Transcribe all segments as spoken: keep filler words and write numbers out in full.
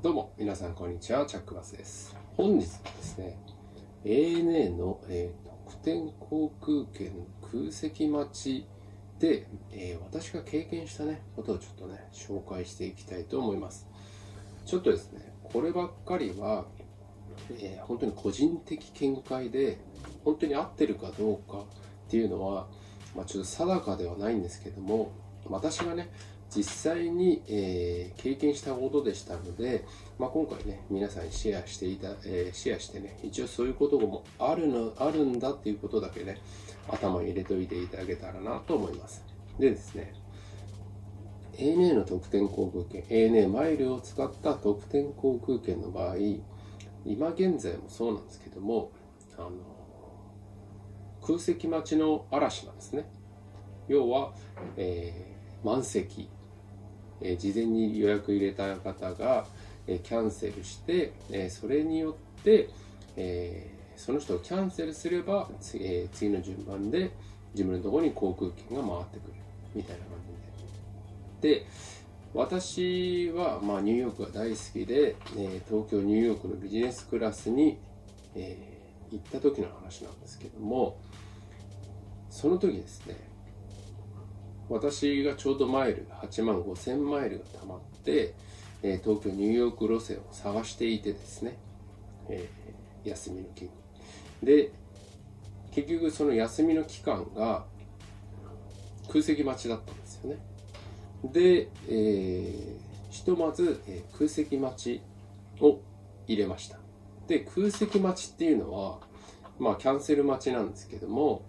どうも皆さんこんにちは、チャックバスです。本日はですね エーエヌエー の、えー、特典航空券の空席待ちで、えー、私が経験したねことをちょっとね紹介していきたいと思います。ちょっとですねこればっかりは、えー、本当に個人的見解で本当に合ってるかどうかっていうのは、まあ、ちょっと定かではないんですけども、私がね実際に、えー、経験したことでしたので、まあ、今回ね皆さんにシェアしていた、えー、シェアしてね一応そういうこともあるのあるんだっていうことだけね頭に入れておいていただけたらなと思います。でですね エーエヌエー の特典航空券 エーエヌエー マイルを使った特典航空券の場合、今現在もそうなんですけどもあの空席待ちの嵐なんですね。要は、えー、満席えー、事前に予約入れた方が、えー、キャンセルして、えー、それによって、えー、その人をキャンセルすれば、えー、次の順番で自分のところに航空券が回ってくるみたいな感じで。で、私は、まあ、ニューヨークが大好きで、えー、東京ニューヨークのビジネスクラスに、えー、行った時の話なんですけども、その時ですね私がちょうどマイルはちまんごせんマイルがたまって、えー、東京ニューヨーク路線を探していてですね、えー、休みの期間で結局その休みの期間が空席待ちだったんですよね。で、えー、ひとまず、えー、空席待ちを入れました。で空席待ちっていうのはまあキャンセル待ちなんですけども、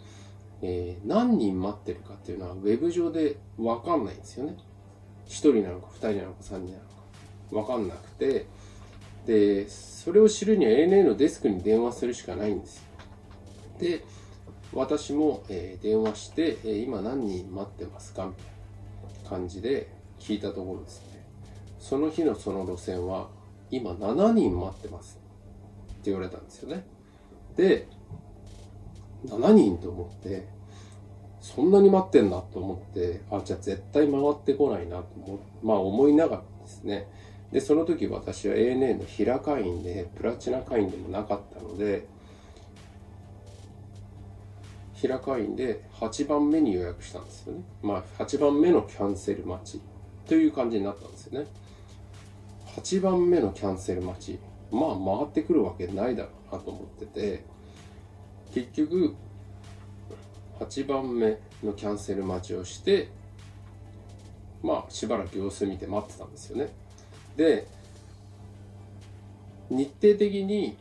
えー、何人待ってるかっていうのはウェブ上で分かんないんですよね。ひとりなのかふたりなのかさんにんなのか分かんなくて、でそれを知るには エーエヌエー のデスクに電話するしかないんですよ。で私も、えー、電話して、えー、今何人待ってますかみたいな感じで聞いたところですね、その日のその路線は今しちにん待ってますって言われたんですよね。でしちにんと思ってそんなに待ってんだと思って、あじゃあ絶対回ってこないなと思、まあ、思いながらですね。でその時私は エーエヌエー の平会員でプラチナ会員でもなかったので平会員ではちばんめに予約したんですよね。まあはちばんめのキャンセル待ちという感じになったんですよね。はちばんめのキャンセル待ち、まあ回ってくるわけないだろうなと思ってて、結局はちばんめのキャンセル待ちをしてまあしばらく様子見て待ってたんですよね。で日程的に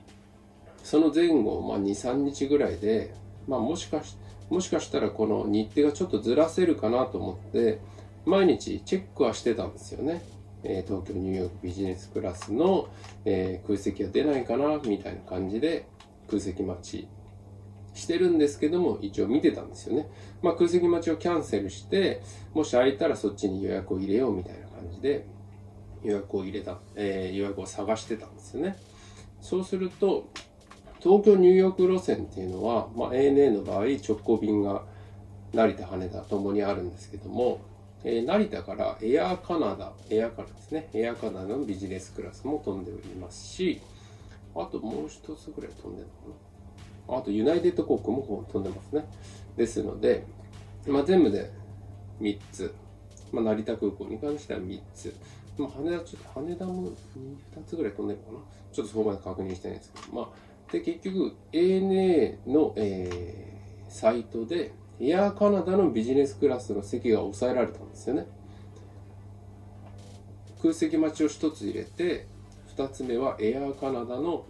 その前後、まあ、にさんにちぐらいで、まあ、もしかし、もしかしたらこの日程がちょっとずらせるかなと思って毎日チェックはしてたんですよね。えー、東京ニューヨークビジネスクラスの、えー、空席は出ないかなみたいな感じで空席待ちしてるんですけども一応見てたんですよね。まあ、空席待ちをキャンセルしてもし空いたらそっちに予約を入れようみたいな感じで予約を入れた、えー、予約を探してたんですよね。そうすると東京ニューヨーク路線っていうのは、まあ、エーエヌエー の場合直行便が成田羽田ともにあるんですけども、えー、成田からエアーカナダエアーカナダですねエアーカナダのビジネスクラスも飛んでおりますし、あともう一つぐらい飛んでるのかな、あとユナイテッド航空も飛んでますね。ですので、まあ、全部でみっつ、まあ、成田空港に関してはみっつ、まあ、羽田ちょっと羽田もふたつぐらい飛んでるかな、ちょっとそこまで確認してないんですけど、まあ、で結局 エーエヌエー の、えー、サイトでエアーカナダのビジネスクラスの席が抑えられたんですよね。空席待ちをひとつ入れてふたつめはエアーカナダの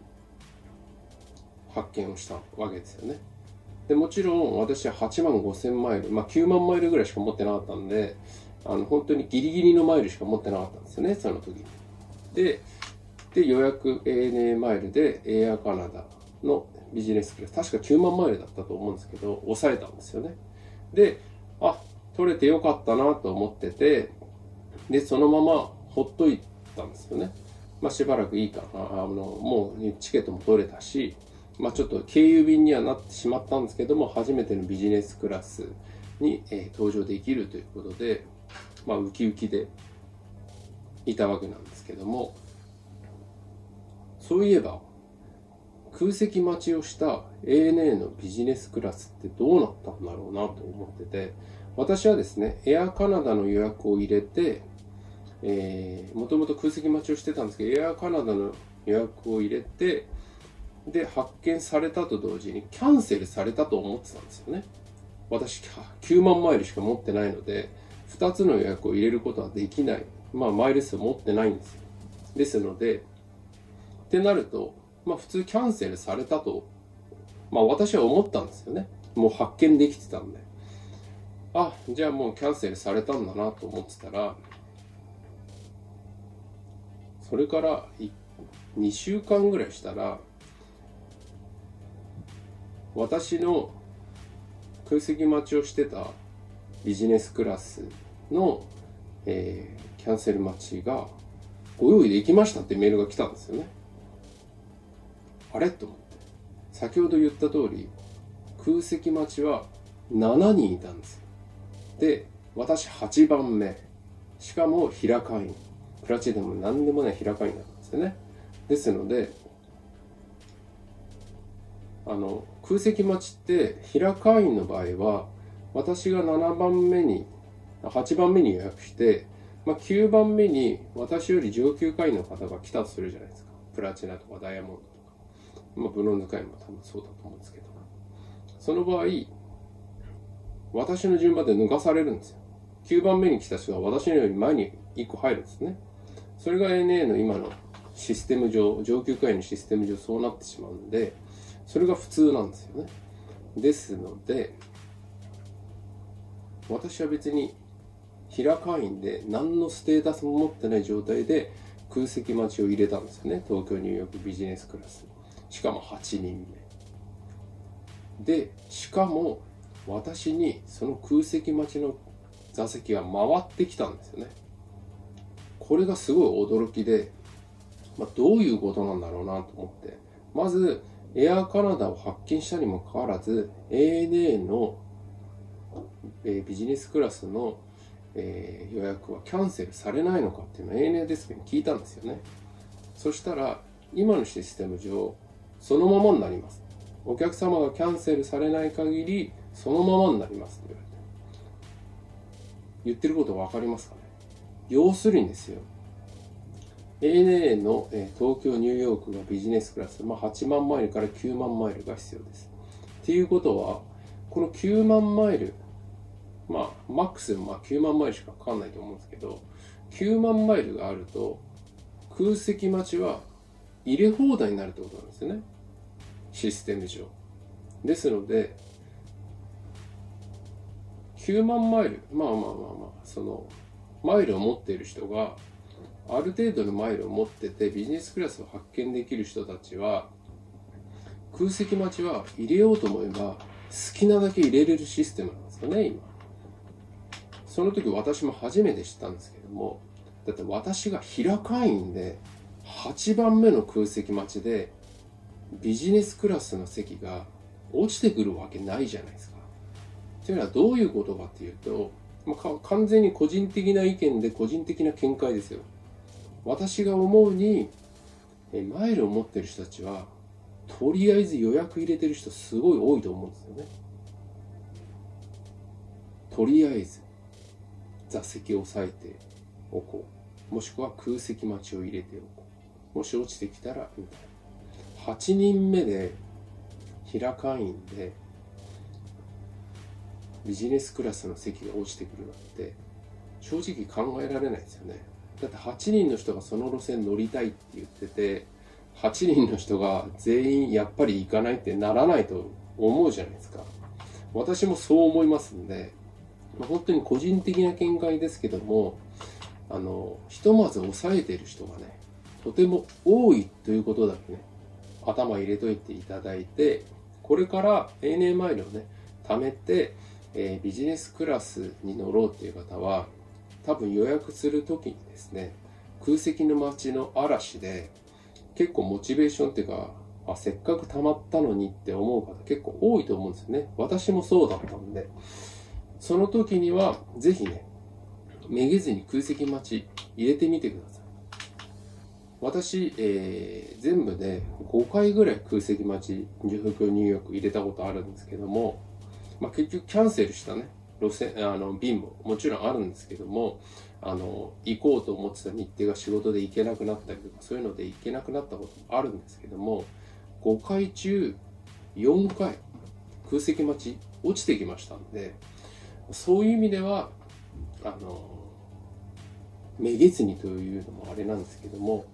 発見をしたわけですよね。でもちろん私ははちまんごせんマイル、まあ、きゅうまんマイルぐらいしか持ってなかったんであの本当にギリギリのマイルしか持ってなかったんですよねその時で。で予約 エーエヌエー マイルでエアーカナダのビジネスクラス確かきゅうまんマイルだったと思うんですけど抑えたんですよね。であ取れてよかったなと思ってて、でそのままほっといたんですよね。まあ、しばらくいいかな、あのもうチケットも取れたし、まあちょっと経由便にはなってしまったんですけども初めてのビジネスクラスに、えー、登場できるということで、まあ、ウキウキでいたわけなんですけども、そういえば空席待ちをした エーエヌエー のビジネスクラスってどうなったんだろうなと思ってて、私はですねエアカナダの予約を入れて、えー、もともと空席待ちをしてたんですけどエアカナダの予約を入れてで発見されたと同時にキャンセルされたと思ってたんですよね。私きゅうまんマイルしか持ってないのでふたつの予約を入れることはできない、まあマイル数持ってないんですよ。ですのでってなると、まあ、普通キャンセルされたと、まあ、私は思ったんですよね。もう発見できてたんで、あ、じゃあもうキャンセルされたんだなと思ってたら、それからにしゅうかんぐらいしたら私の空席待ちをしてたビジネスクラスの、えー、キャンセル待ちがご用意できましたってメールが来たんですよね。あれと思って、先ほど言った通り空席待ちはしちにんいたんですよ。で私はちばんめ、しかも平会員、プラチでも何でもない平会員なんですよね。ですのであの空席待ちって平会員の場合は私がななばんめにはちばんめに予約して、まあ、きゅうばんめに私より上級会員の方が来たとするじゃないですか。プラチナとかダイヤモンドとか、まあ、ブロンズ会員も多分そうだと思うんですけど、その場合私の順番で抜かされるんですよ。きゅうばんめに来た人は私のより前にいっこ入るんですね。それが エーエヌエー の今のシステム上、上級会員のシステム上そうなってしまうので、それが普通なんですよね。ですので私は別に平会員で何のステータスも持ってない状態で空席待ちを入れたんですよね。東京ニューヨークビジネスクラス、しかもはちにんめで、しかも私にその空席待ちの座席が回ってきたんですよね。これがすごい驚きで、まあ、どういうことなんだろうなと思って、まずエアカナダを発見したにもかかわらず エーエヌエー のビジネスクラスの予約はキャンセルされないのかっていうのを エーエヌエー デスクに聞いたんですよね。そしたら今のシステム上そのままになります、お客様がキャンセルされない限りそのままになりますって言われて、言ってること分かりますかね。要するにですよ、エーエヌエー の東京ニューヨークがビジネスクラス、まあ、はちまんマイルからきゅうまんマイルが必要ですっていうことは、このきゅうまんマイル、まあマックスでもまあきゅうまんマイルしかかかんないと思うんですけど、きゅうまんマイルがあると空席待ちは入れ放題になるってことなんですよね、システム上。ですのできゅうまんマイル、まあまあまあまあそのマイルを持っている人がある程度のマイルを持っててビジネスクラスを発見できる人たちは空席待ちは入れようと思えば好きなだけ入れれるシステムなんですよね今。その時私も初めて知ったんですけども、だって私が平会員ではちばんめの空席待ちでビジネスクラスの席が落ちてくるわけないじゃないですか。というのはどういうことかっていうと、まあ、完全に個人的な意見で個人的な見解ですよ。私が思うにマイルを持ってる人たちはとりあえず予約入れてる人すごい多いと思うんですよね。とりあえず座席を押さえておこう、もしくは空席待ちを入れておこう、もし落ちてきたらみたいな。はちにんめで平会員でビジネスクラスの席が落ちてくるなんて正直考えられないですよね。だってはちにんの人がその路線乗りたいって言っててはちにんの人が全員やっぱり行かないってならないと思うじゃないですか。私もそう思いますんで、まあ、本当に個人的な見解ですけども、あのひとまず抑えてる人がねとても多いということだけね頭入れといていただいて、これから エーエヌエー マイルをね貯めて、えー、ビジネスクラスに乗ろうっていう方は多分予約する時にですね空席の街の嵐で結構モチベーションっていうか、あせっかく溜まったのにって思う方結構多いと思うんですよね。私もそうだったんで、その時にはぜひねめげずに空席待ち入れてみてください。私、えー、全部でごかいぐらい空席待ち、東京ニューヨーク入れたことあるんですけども、まあ、結局キャンセルしたね、路線、あの、便ももちろんあるんですけども、あの、行こうと思ってた日程が仕事で行けなくなったりとか、そういうので行けなくなったこともあるんですけども、ごかい中よんかい空席待ち落ちてきましたんで、そういう意味では、あの、めげずにというのもあれなんですけども、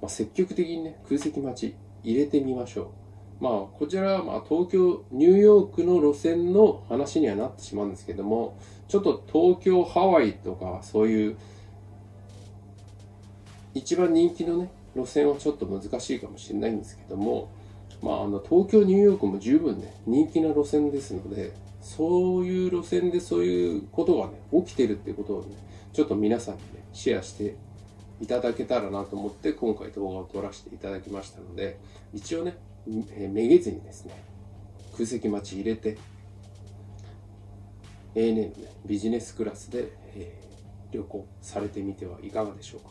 まあ、積極的にね、空席待ち入れてみましょう。まあ、こちらはまあ東京、ニューヨークの路線の話にはなってしまうんですけども、ちょっと東京、ハワイとか、そういう、一番人気のね、路線はちょっと難しいかもしれないんですけども、まあ、あの、東京、ニューヨークも十分ね、人気な路線ですので、そういう路線でそういうことがね、起きてるっていうことをね、ちょっと皆さんにね、シェアしていただけたらなと思って今回動画を撮らせていただきましたので、一応ね、めげずにですね、空席待ち入れて エーエヌエー の、ね、ビジネスクラスで、えー、旅行されてみてはいかがでしょうか。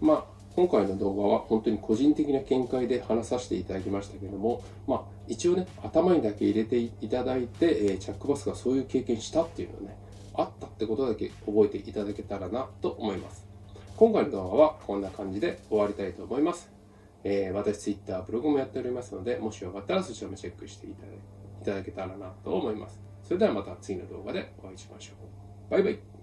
まあ、今回の動画は本当に個人的な見解で話させていただきましたけども、まあ、一応ね、頭にだけ入れていただいて、えー、チャックバスがそういう経験したっていうのをね、あったってことだけ覚えていただけたらなと思います。今回の動画はこんな感じで終わりたいと思います。えー、私、Twitter、ブログもやっておりますので、もしよかったらそちらもチェックしていただけたらなと思います。それではまた次の動画でお会いしましょう。バイバイ。